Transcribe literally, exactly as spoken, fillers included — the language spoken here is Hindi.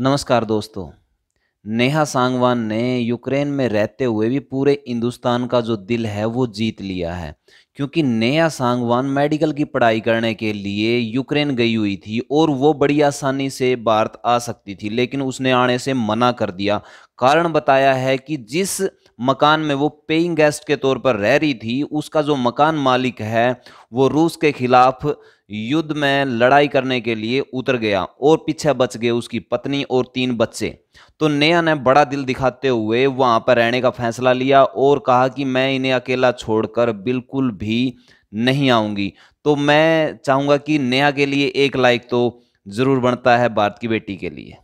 नमस्कार दोस्तों, नेहा सांगवान ने यूक्रेन में रहते हुए भी पूरे हिंदुस्तान का जो दिल है वो जीत लिया है, क्योंकि नेहा सांगवान मेडिकल की पढ़ाई करने के लिए यूक्रेन गई हुई थी और वो बड़ी आसानी से भारत आ सकती थी, लेकिन उसने आने से मना कर दिया। कारण बताया है कि जिस मकान में वो पेइंग गेस्ट के तौर पर रह रही थी उसका जो मकान मालिक है वो रूस के खिलाफ युद्ध में लड़ाई करने के लिए उतर गया और पीछे बच गए उसकी पत्नी और तीन बच्चे। तो नेहा ने बड़ा दिल दिखाते हुए वहां पर रहने का फैसला लिया और कहा कि मैं इन्हें अकेला छोड़कर बिल्कुल भी नहीं आऊंगी। तो मैं चाहूंगा कि नेहा के लिए एक लाइक तो जरूर बनता है भारत की बेटी के लिए।